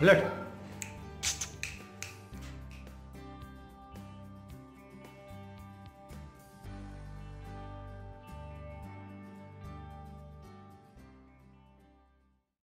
Let